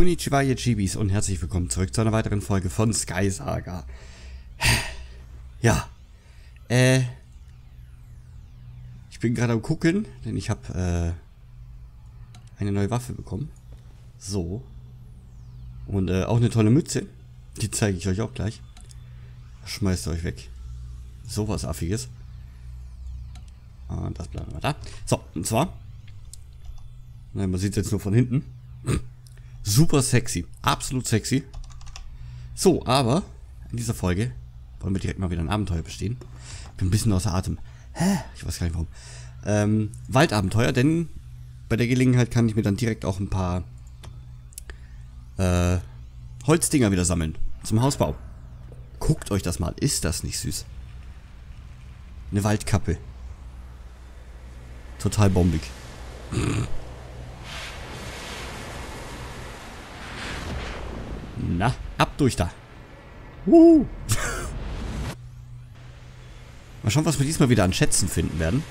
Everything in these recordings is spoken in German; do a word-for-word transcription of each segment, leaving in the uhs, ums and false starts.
Konnichiwa, ihr Chibis, und herzlich willkommen zurück zu einer weiteren Folge von Sky Saga. Ja, äh, ich bin gerade am Gucken, denn ich habe äh, eine neue Waffe bekommen. So. Und äh, auch eine tolle Mütze, die zeige ich euch auch gleich. Schmeißt euch weg. Sowas Affiges. Und das bleiben wir da. So, und zwar, nein, man sieht es jetzt nur von hinten. Super sexy, absolut sexy. So, aber in dieser Folge wollen wir direkt mal wieder ein Abenteuer bestehen. Bin ein bisschen außer Atem. Hä? Ich weiß gar nicht warum. Ähm, Waldabenteuer, denn bei der Gelegenheit kann ich mir dann direkt auch ein paar äh, Holzdinger wieder sammeln. Zum Hausbau. Guckt euch das mal. Ist das nicht süß? Eine Waldkappe. Total bombig. Na, ab durch da. Wuhu. Mal schauen, was wir diesmal wieder an Schätzen finden werden.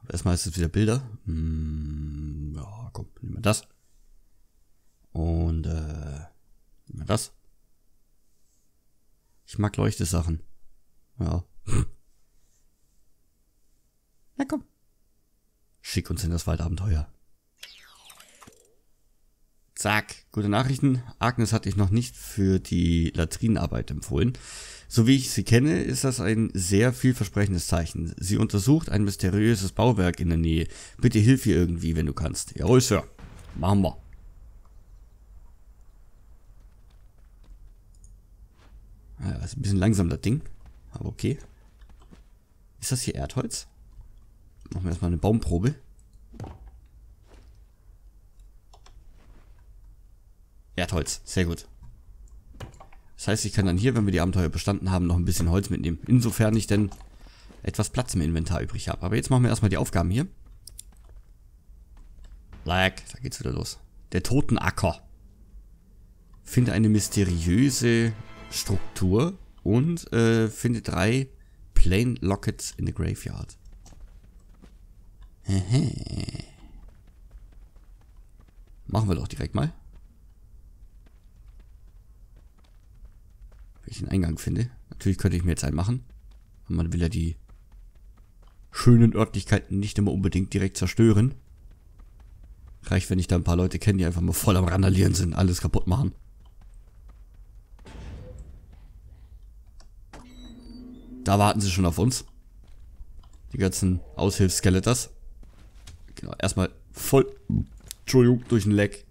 Aber erstmal ist es wieder Bilder. Hm, ja, komm, nehmen wir das. Und, äh, nehmen wir das. Ich mag leuchte Sachen. Ja. Na komm. Schick uns in das Waldabenteuer. Zack, gute Nachrichten. Agnes hatte ich noch nicht für die Latrinenarbeit empfohlen. So wie ich sie kenne, ist das ein sehr vielversprechendes Zeichen. Sie untersucht ein mysteriöses Bauwerk in der Nähe. Bitte hilf ihr irgendwie, wenn du kannst. Jawohl, Sir. Machen wir. Ja, ist ein bisschen langsam, das Ding. Aber okay. Ist das hier Erdholz? Machen wir erstmal eine Baumprobe. Erdholz, sehr gut. Das heißt, ich kann dann hier, wenn wir die Abenteuer bestanden haben, noch ein bisschen Holz mitnehmen. Insofern ich denn etwas Platz im Inventar übrig habe. Aber jetzt machen wir erstmal die Aufgaben hier. Like, da geht's wieder los. Der Totenacker. Finde eine mysteriöse Struktur und äh, finde drei Plain Lockets in the Graveyard. Machen wir doch direkt mal. Wenn ich den Eingang finde. Natürlich könnte ich mir jetzt einen machen. Und man will ja die schönen Örtlichkeiten nicht immer unbedingt direkt zerstören. Reicht, wenn ich da ein paar Leute kenne, die einfach mal voll am Randalieren sind, alles kaputt machen. Da warten sie schon auf uns. Die ganzen Aushilfsskeleters. Genau, erstmal voll... Entschuldigung, durch ein Leck.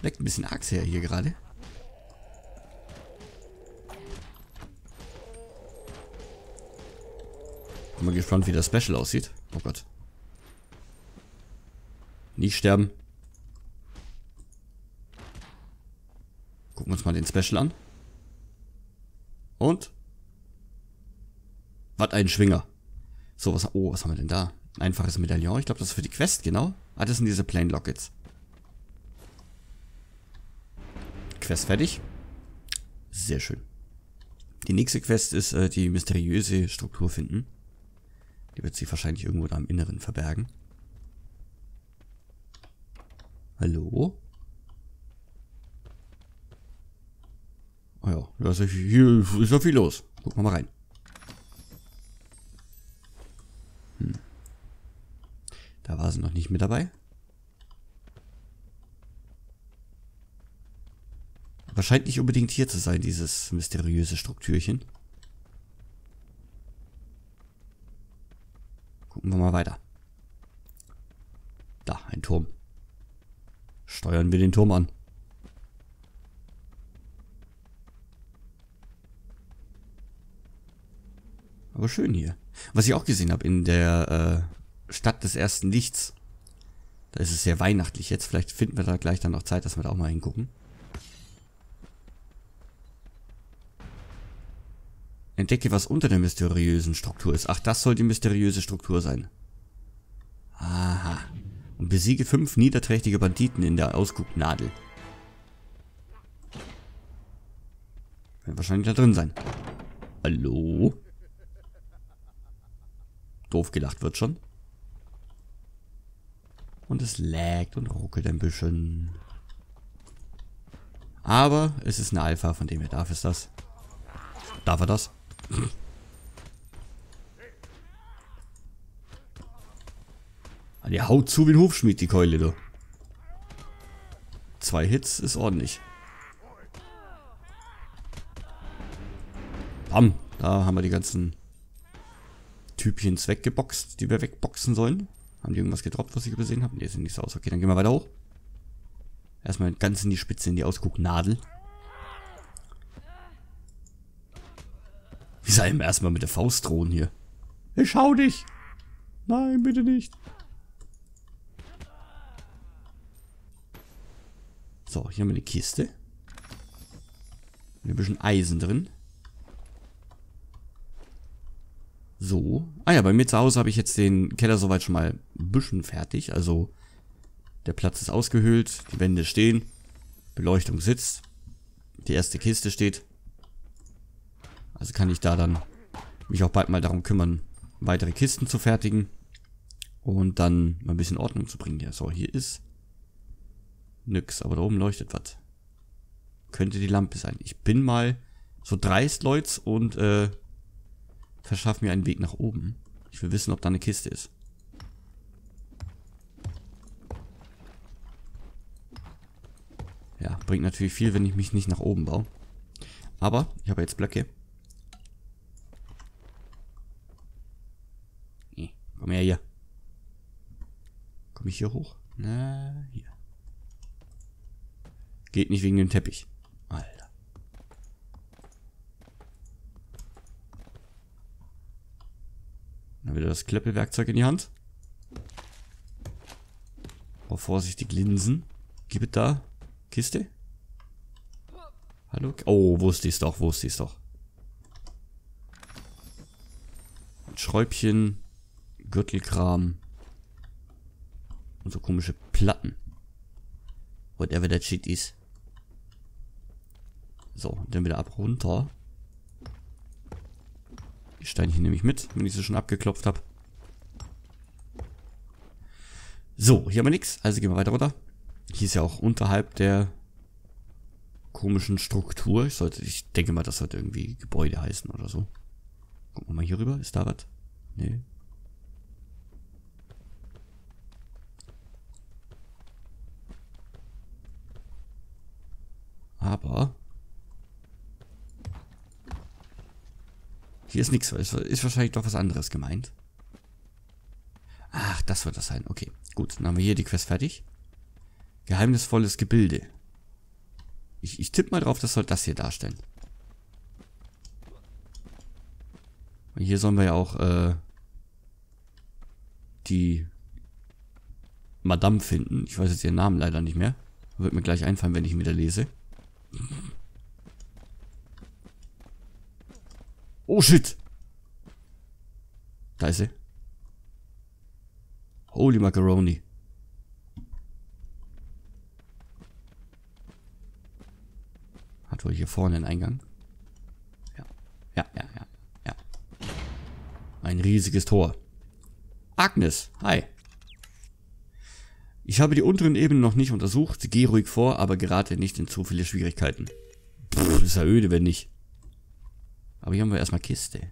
Leckt ein bisschen Axt her hier gerade. Bin mal gespannt, wie das Special aussieht. Oh Gott. Nicht sterben. Gucken wir uns mal den Special an. Und? Was ein Schwinger. So, was... Oh, was haben wir denn da? Einfaches Medaillon. Ich glaube, das ist für die Quest, genau. Ah, das sind diese Plain Lockets. Quest fertig. Sehr schön. Die nächste Quest ist äh, die mysteriöse Struktur finden. Die wird sich wahrscheinlich irgendwo da im Inneren verbergen. Hallo? Oh ja, da ist ja viel, ist ja viel los. Gucken wir mal rein. Hm. Da war sie noch nicht mit dabei. Aber scheint nicht unbedingt hier zu sein, dieses mysteriöse Strukturchen. Gucken wir mal weiter. Da, ein Turm. Steuern wir den Turm an. Aber schön hier. Was ich auch gesehen habe in der äh, Stadt des ersten Lichts. Da ist es sehr weihnachtlich jetzt. Vielleicht finden wir da gleich dann noch Zeit, dass wir da auch mal hingucken. Entdecke, was unter der mysteriösen Struktur ist. Ach, das soll die mysteriöse Struktur sein. Aha. Und besiege fünf niederträchtige Banditen in der Ausgucknadel. Werden wahrscheinlich da drin sein. Hallo? Doof gelacht wird schon. und es laggt und ruckelt ein bisschen. Aber es ist eine Alpha, von dem her darf es das. Darf er das? Die haut zu wie ein Hufschmied, die Keule, du. Zwei Hits ist ordentlich. Bam, da haben wir die ganzen Typchens weggeboxt, die wir wegboxen sollen. Haben die irgendwas gedroppt, was ich übersehen habe? Ne, sieht nichts aus. Okay, dann gehen wir weiter hoch. Erstmal ganz in die Spitze, in die Ausgucknadel. Wie soll ich mir erstmal mit der Faust drohen hier? Ich hau dich! Nein, bitte nicht! So, hier haben wir eine Kiste. Mit ein bisschen Eisen drin. So. Ah ja, bei mir zu Hause habe ich jetzt den Keller soweit schon mal ein bisschen fertig. Also, der Platz ist ausgehöhlt, die Wände stehen, Beleuchtung sitzt, die erste Kiste steht. Also kann ich da dann mich auch bald mal darum kümmern, weitere Kisten zu fertigen und dann mal ein bisschen Ordnung zu bringen. Ja, so, hier ist nix, aber da oben leuchtet was. Könnte die Lampe sein. Ich bin mal so dreist, Leute, und äh, verschaffe mir einen Weg nach oben. Ich will wissen, ob da eine Kiste ist. Ja, bringt natürlich viel, wenn ich mich nicht nach oben baue. Aber ich habe jetzt Blöcke. Nee, komm her hier. Komme ich hier hoch? Na, hier. Geht nicht wegen dem Teppich. Alter. Dann wieder das Kleppelwerkzeug in die Hand. Aber vorsichtig linsen. Gib es da. Kiste? Hallo? Oh, wusste ich es doch, wusste ich es doch. Ein Schräubchen, Gürtelkram und so komische Platten. Whatever that shit is. So, und dann wieder ab runter. Die Steinchen nehme ich mit, wenn ich sie schon abgeklopft habe. So, hier haben wir nichts, also gehen wir weiter runter. Hier ist ja auch unterhalb der komischen Struktur. Ich sollte, ich denke mal, das sollte irgendwie Gebäude heißen oder so. Gucken wir mal hier rüber. Ist da was? Nee. Aber hier ist nichts. Ist wahrscheinlich doch was anderes gemeint. Ach, das wird das sein. Okay, gut. Dann haben wir hier die Quest fertig. Geheimnisvolles Gebilde. Ich, ich tippe mal drauf, das soll das hier darstellen. Und hier sollen wir ja auch äh, die Madame finden. Ich weiß jetzt ihren Namen leider nicht mehr. Wird mir gleich einfallen, wenn ich ihn wieder lese. Oh shit! Da ist sie. Holy Macaroni. Hat wohl hier vorne einen Eingang. Ja. Ja, ja, ja, ja. Ein riesiges Tor. Agnes, hi. Ich habe die unteren Ebenen noch nicht untersucht. Geh ruhig vor, aber gerate nicht in zu viele Schwierigkeiten. Pff, ist ja öde, wenn nicht. Aber hier haben wir erstmal Kiste.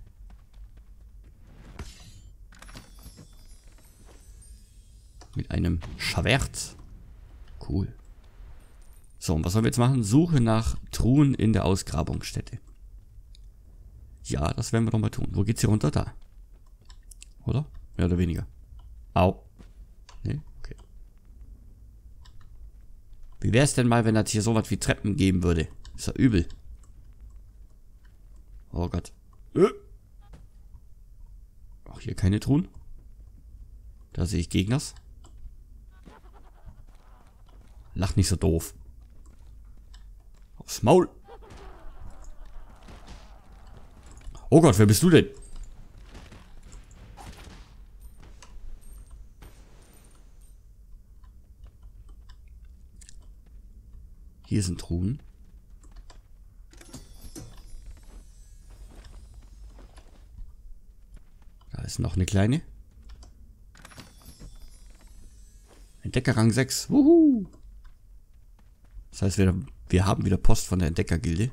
Mit einem Schwert. Cool. So, und was sollen wir jetzt machen? Suche nach Truhen in der Ausgrabungsstätte. Ja, das werden wir doch mal tun. Wo geht's hier runter? Da. Oder? Mehr oder weniger. Au. Ne? Okay. Wie wär's denn mal, wenn das hier sowas wie Treppen geben würde? Ist ja übel. Oh Gott. Äh. Auch hier keine Truhen. Da sehe ich Gegners. Lach nicht so doof. Aufs Maul. Oh Gott, wer bist du denn? Hier sind Truhen. Da ist noch eine kleine. Entdecker Rang sechs. Wuhu. Das heißt, wir, wir haben wieder Post von der Entdeckergilde.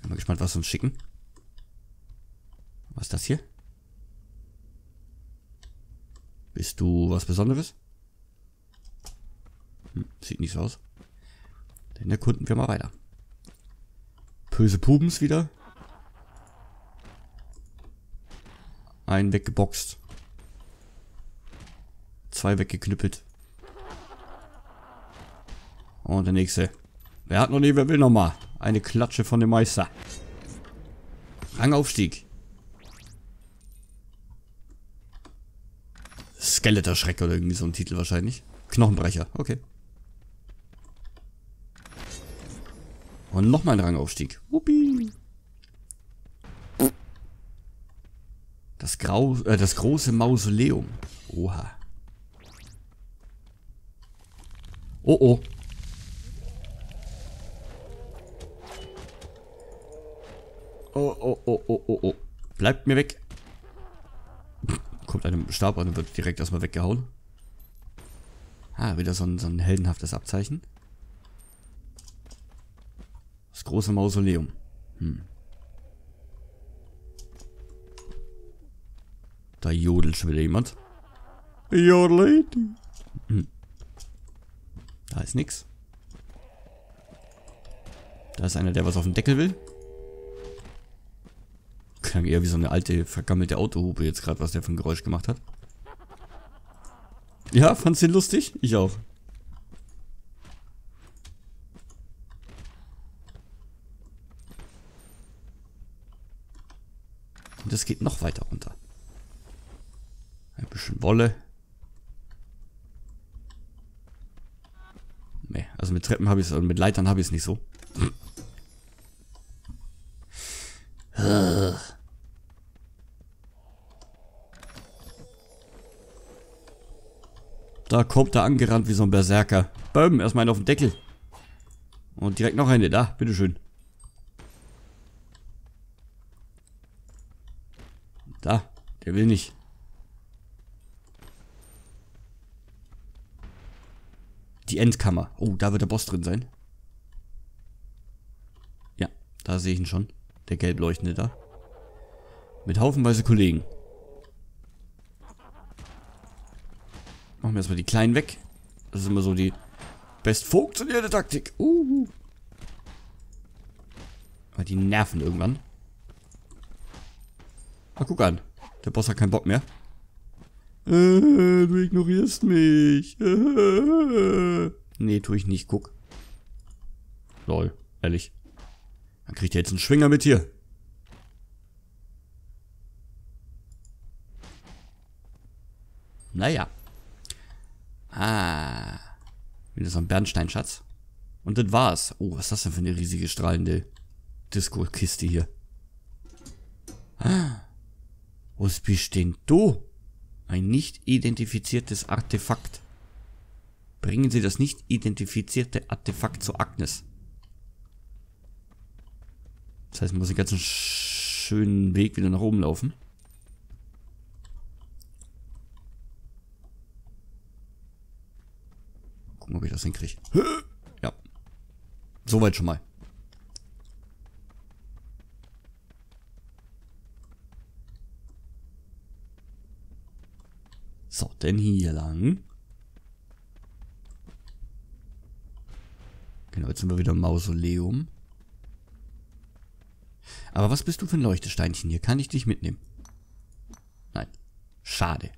Bin mal gespannt, was sie uns schicken. Was ist das hier? Bist du was Besonderes? Hm, sieht nicht so aus. Dann erkunden wir mal weiter. Böse Pubens wieder. Einen weggeboxt. Zwei weggeknüppelt. Und der nächste. Wer hat noch nie, wer will noch mal? Eine Klatsche von dem Meister. Rangaufstieg. Skeletor-Schreck oder irgendwie so ein Titel wahrscheinlich. Knochenbrecher, okay. Und nochmal ein Rangaufstieg. Wuppi. Das, Grau äh, das große Mausoleum. Oha. Oh oh. Oh oh oh oh oh oh. Bleibt mir weg. Kommt einem Stab an und wird direkt erstmal weggehauen. Ah, wieder so ein, so ein heldenhaftes Abzeichen. Das große Mausoleum. Hm. Da jodelt schon wieder jemand. Your lady. Hm. Da ist nix. Da ist einer, der was auf den Deckel will. Klang eher wie so eine alte, vergammelte Autohupe jetzt gerade, was der für ein Geräusch gemacht hat. Ja, fand's den lustig? Ich auch. Und es geht noch weiter runter. Ein bisschen Wolle. Ne, also mit Treppen habe ich es und mit Leitern habe ich es nicht so. Da kommt er angerannt wie so ein Berserker. Böhm, erstmal einen auf den Deckel. Und direkt noch eine. Da, bitteschön. Da, der will nicht. Die Endkammer. Oh, da wird der Boss drin sein. Ja, da sehe ich ihn schon. Der gelb leuchtende da. Mit haufenweise Kollegen. Machen wir erstmal die Kleinen weg. Das ist immer so die best funktionierende Taktik. Uhu. Weil die nerven irgendwann. Ah, guck an. Der Boss hat keinen Bock mehr. Äh, du ignorierst mich. Äh. Nee, tue ich nicht. Guck. Lol, ehrlich. Dann kriegt er jetzt einen Schwinger mit hier. Naja. Ah. Wieder so ein Bernsteinschatz. Und das war's. Oh, was ist das denn für eine riesige strahlende Disco-Kiste hier? Ah. Was bist denn du? Ein nicht identifiziertes Artefakt. Bringen Sie das nicht identifizierte Artefakt zu Agnes. Das heißt, man muss den ganzen schönen Weg wieder nach oben laufen. Gucken, ob ich das hinkriege. Ja. Soweit schon mal. So, denn hier lang. Genau, jetzt sind wir wieder im Mausoleum. Aber was bist du für ein Leuchtesteinchen hier? Kann ich dich mitnehmen? Nein. Schade.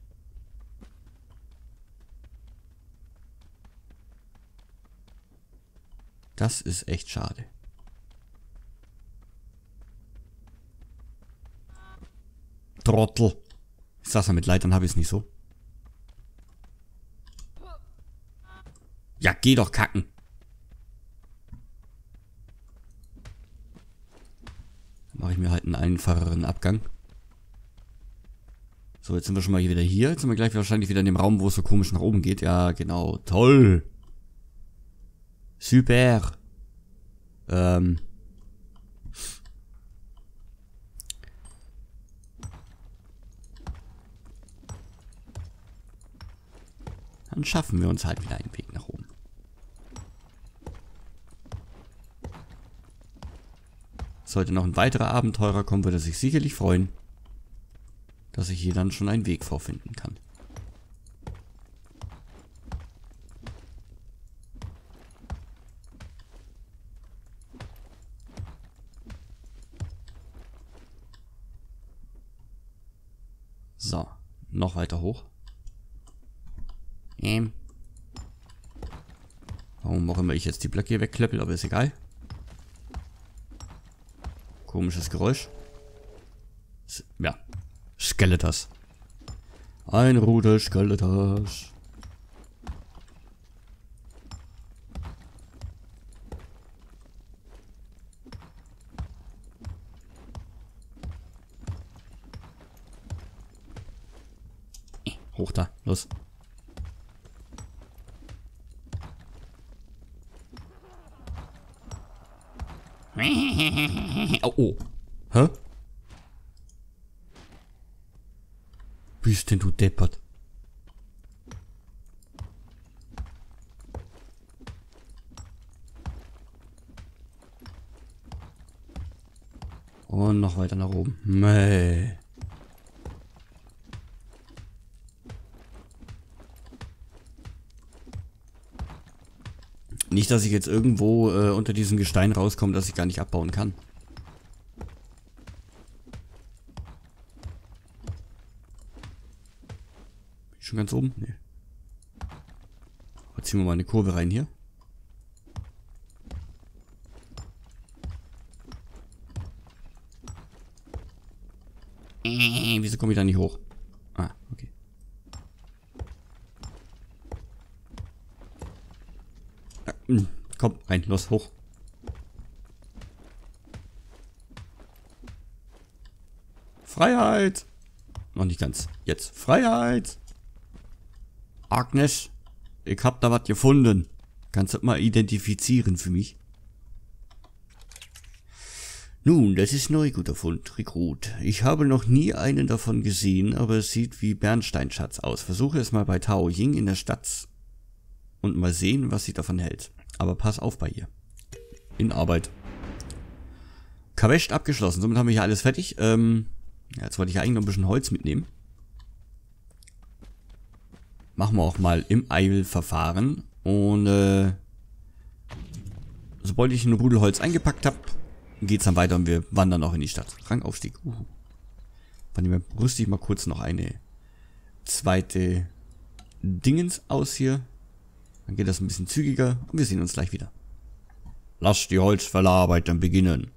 Das ist echt schade. Trottel. Ich sag's ja, mit Leitern habe ich es nicht so. Ja, geh doch kacken. Mache ich mir halt einen einfacheren Abgang. So, jetzt sind wir schon mal hier wieder hier. Jetzt sind wir gleich wahrscheinlich wieder in dem Raum, wo es so komisch nach oben geht. Ja, genau. Toll. Super. Ähm. Dann schaffen wir uns halt wieder einen Weg nach oben. Sollte noch ein weiterer Abenteurer kommen, würde er sich sicherlich freuen, dass ich hier dann schon einen Weg vorfinden kann. So, noch weiter hoch. Ähm. Warum auch immer ich jetzt die Blöcke hier wegklöppel, aber ist egal. Komisches Geräusch. Ja. Skeleters. Ein Rudel Skeleters. Äh, hoch da. Los. Oh, oh. Hä? Bist denn du deppert? Und noch weiter nach oben. Mäh. Nicht, dass ich jetzt irgendwo äh, unter diesem Gestein rauskomme, dass ich gar nicht abbauen kann. Bin ich schon ganz oben? Nee. Aber ziehen wir mal eine Kurve rein hier. Äh, wieso komme ich da nicht hoch? Ah, okay. Komm, rein, los, hoch. Freiheit! Noch nicht ganz. Jetzt. Freiheit! Agnes, ich hab da was gefunden. Kannst du das mal identifizieren für mich? Nun, das ist neu, guter Fund, Rekrut. Ich habe noch nie einen davon gesehen, aber es sieht wie Bernsteinschatz aus. Versuche es mal bei Tao Ying in der Stadt und mal sehen, was sie davon hält. Aber pass auf bei ihr. In Arbeit. Quest abgeschlossen. Somit haben wir hier alles fertig. Ähm, jetzt wollte ich eigentlich noch ein bisschen Holz mitnehmen. Machen wir auch mal im Eilverfahren. Und äh, sobald ich ein Rudel Holz eingepackt habe, geht es dann weiter und wir wandern auch in die Stadt. Rangaufstieg. Uh. Dann nehmen wir rüstig mal kurz noch eine zweite Dingens aus hier. Dann geht das ein bisschen zügiger und wir sehen uns gleich wieder. Lasst die Holzfällerarbeit dann beginnen.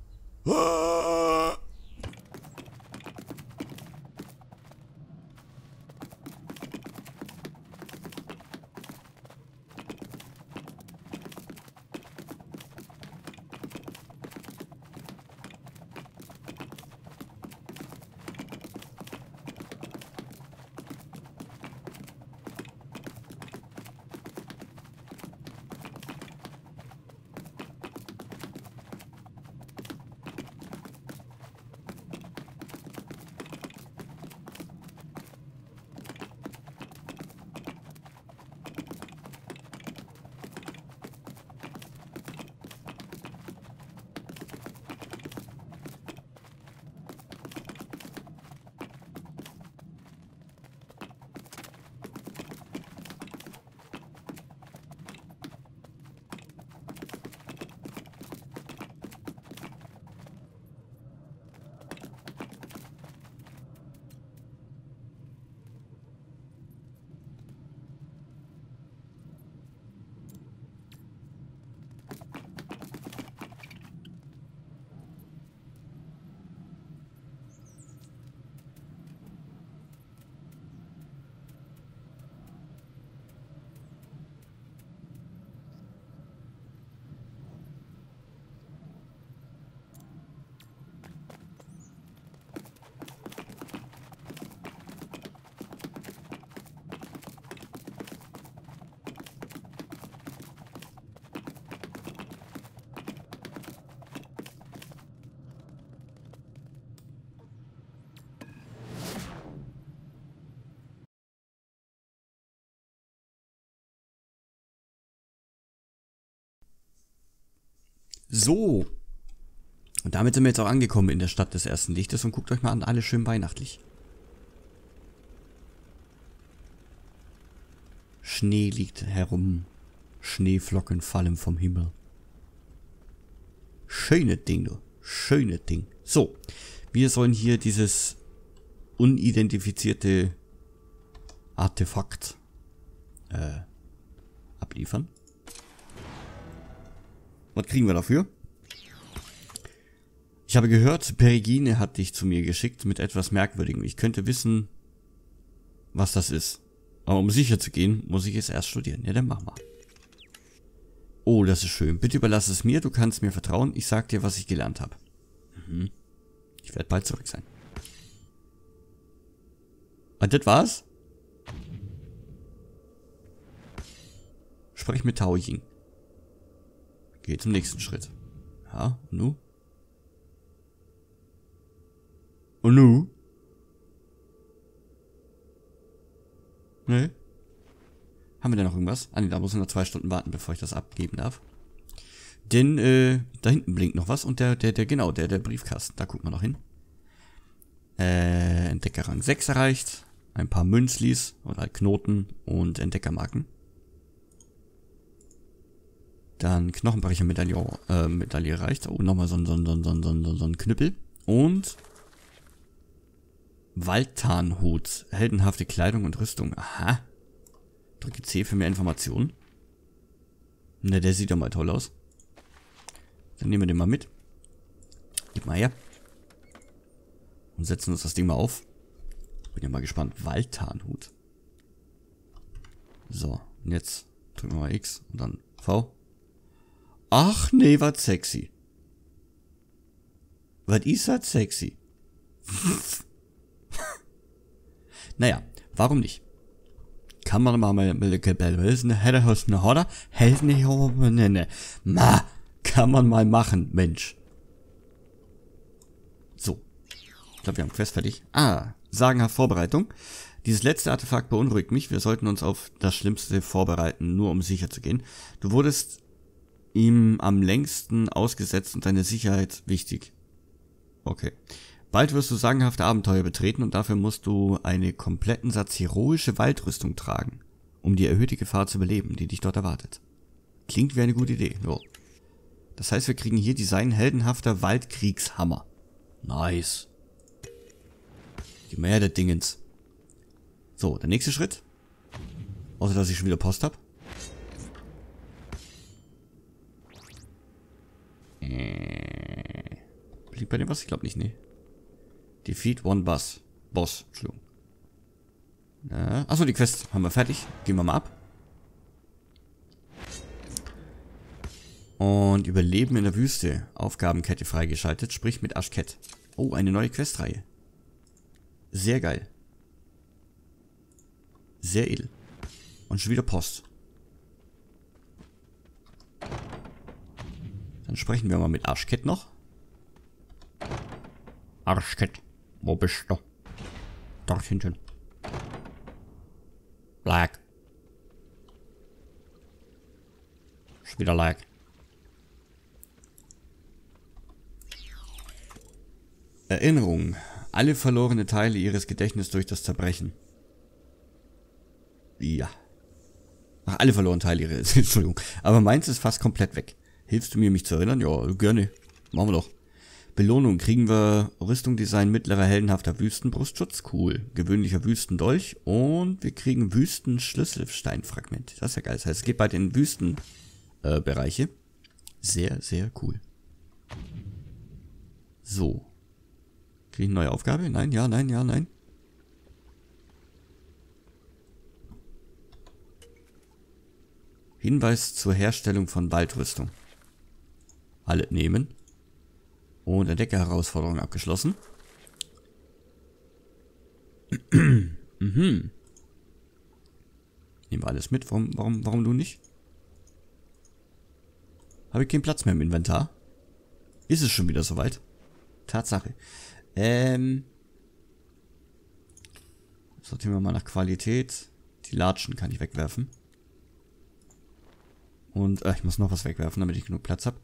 So. Und damit sind wir jetzt auch angekommen in der Stadt des ersten Lichtes. Und guckt euch mal an, alle schön weihnachtlich. Schnee liegt herum. Schneeflocken fallen vom Himmel. Schönes Ding, du. Schönes Ding. So. Wir sollen hier dieses unidentifizierte Artefakt äh, abliefern. Was kriegen wir dafür? Ich habe gehört, Perigine hat dich zu mir geschickt mit etwas Merkwürdigem. Ich könnte wissen, was das ist. Aber um sicher zu gehen, muss ich es erst studieren. Ja, dann mach mal. Oh, das ist schön. Bitte überlass es mir. Du kannst mir vertrauen. Ich sag dir, was ich gelernt habe. Mhm. Ich werde bald zurück sein. Und das war's? Sprech mit Tao Ying. Geh zum nächsten Schritt. Ja, und nu? Und nu? Nee. Haben wir da noch irgendwas? Ah ne, da muss ich noch zwei Stunden warten, bevor ich das abgeben darf. Denn, äh, da hinten blinkt noch was und der, der, der, genau, der, der Briefkasten, da gucken wir noch hin. Äh, Entdeckerrang sechs erreicht, ein paar Münzlis oder Knoten und Entdeckermarken. Dann Knochenbrecher-Medaillon, äh, Medaille erreicht. Oh, nochmal so ein, so ein, so ein, so ein, so ein, so ein Knüppel. Und Waldtarnhut, heldenhafte Kleidung und Rüstung. Aha. Drücke C für mehr Informationen. Na, der sieht doch mal toll aus. Dann nehmen wir den mal mit. Gib mal her. Und setzen uns das Ding mal auf. Bin ja mal gespannt. Waldtarnhut. So, und jetzt drücken wir mal X und dann V. Ach nee, was sexy. Was ist das sexy? Naja, warum nicht? Kann man mal mit ne Ma, kann man mal machen, Mensch. So. Ich glaube, wir haben Quest fertig. Ah, sagenhaft Vorbereitung. Dieses letzte Artefakt beunruhigt mich. Wir sollten uns auf das Schlimmste vorbereiten, nur um sicher zu gehen. Du wurdest ihm am längsten ausgesetzt und deine Sicherheit wichtig. Okay. Bald wirst du sagenhafte Abenteuer betreten und dafür musst du einen kompletten Satz heroische Waldrüstung tragen, um die erhöhte Gefahr zu überleben, die dich dort erwartet. Klingt wie eine gute Idee. So. Das heißt, wir kriegen hier Design heldenhafter Waldkriegshammer. Nice. Die mehr der Dingens. So, der nächste Schritt. Außer, dass ich schon wieder Post habe. Blinkt bei dem was? Ich glaube nicht, nee. Defeat One Boss. Boss, Entschuldigung. Äh, achso, die Quest haben wir fertig. Gehen wir mal ab. Und Überleben in der Wüste. Aufgabenkette freigeschaltet. Sprich mit Aschkett. Oh, eine neue Questreihe. Sehr geil. Sehr edel. Und schon wieder Post. Dann sprechen wir mal mit Aschkett noch. Aschkett, wo bist du? Dort hinten. Lag. Ist wieder Lag. Erinnerung. Alle verlorenen Teile ihres Gedächtnisses durch das Zerbrechen. Ja. Ach, alle verlorenen Teile ihres. Entschuldigung. Aber meins ist fast komplett weg. Hilfst du mir, mich zu erinnern? Ja, gerne. Machen wir doch. Belohnung. Kriegen wir Rüstungdesign mittlerer heldenhafter Wüstenbrustschutz. Cool. Gewöhnlicher Wüstendolch. Und wir kriegen Wüstenschlüsselsteinfragment. Das ist ja geil. Das heißt, es geht bei den Wüstenbereiche. Äh, sehr, sehr cool. So. Kriege ich eine neue Aufgabe? Nein, ja, nein, ja, nein. Hinweis zur Herstellung von Waldrüstung. Alle nehmen. Und Entdecker-Herausforderung abgeschlossen. mhm. Nehmen wir alles mit. Warum, warum, warum du nicht? Habe ich keinen Platz mehr im Inventar? Ist es schon wieder soweit? Tatsache. Ähm. Sortieren wir mal nach Qualität. Die Latschen kann ich wegwerfen. Und äh, ich muss noch was wegwerfen, damit ich genug Platz habe.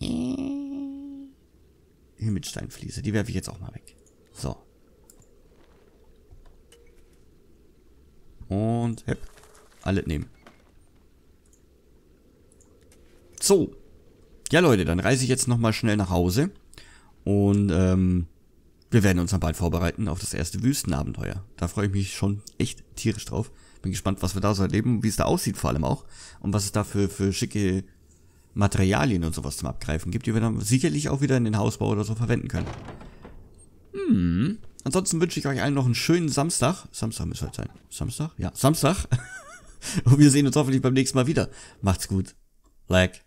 Himmelsteinfliese, die werfe ich jetzt auch mal weg. So. Und hepp. Alle nehmen. So. Ja, Leute, dann reise ich jetzt nochmal schnell nach Hause. Und ähm, wir werden uns dann bald vorbereiten auf das erste Wüstenabenteuer. Da freue ich mich schon echt tierisch drauf. Bin gespannt, was wir da so erleben, wie es da aussieht vor allem auch. Und was es da für, für schicke Materialien und sowas zum Abgreifen gibt, die wir dann sicherlich auch wieder in den Hausbau oder so verwenden können. Hm. Ansonsten wünsche ich euch allen noch einen schönen Samstag. Samstag muss halt sein. Samstag? Ja, Samstag. Und wir sehen uns hoffentlich beim nächsten Mal wieder. Macht's gut. Like.